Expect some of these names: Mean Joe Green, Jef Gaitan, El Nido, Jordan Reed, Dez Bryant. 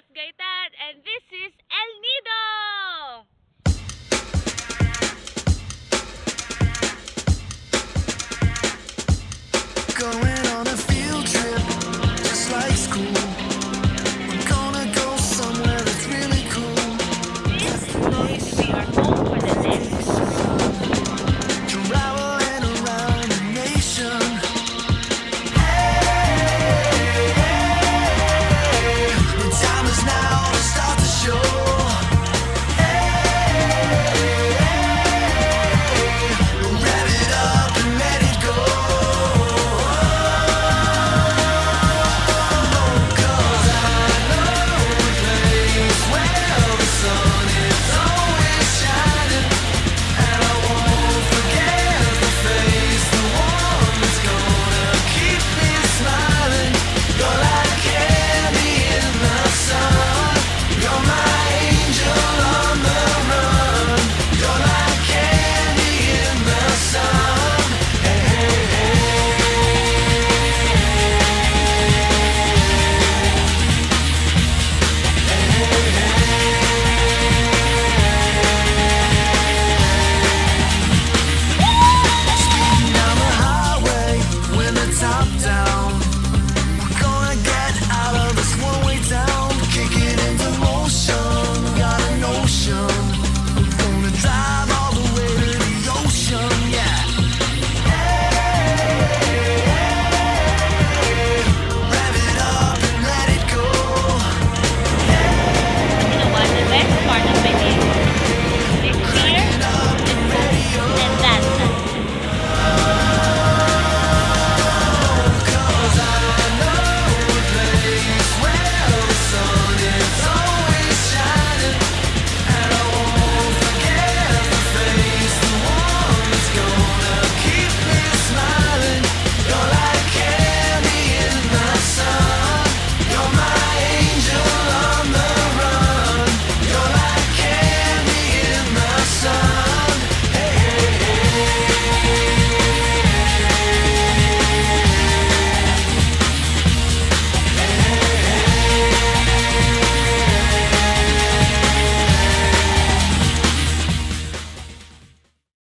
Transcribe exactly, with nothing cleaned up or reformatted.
Jef Gaitan, and this is El Nido! Going on a field trip, just like school.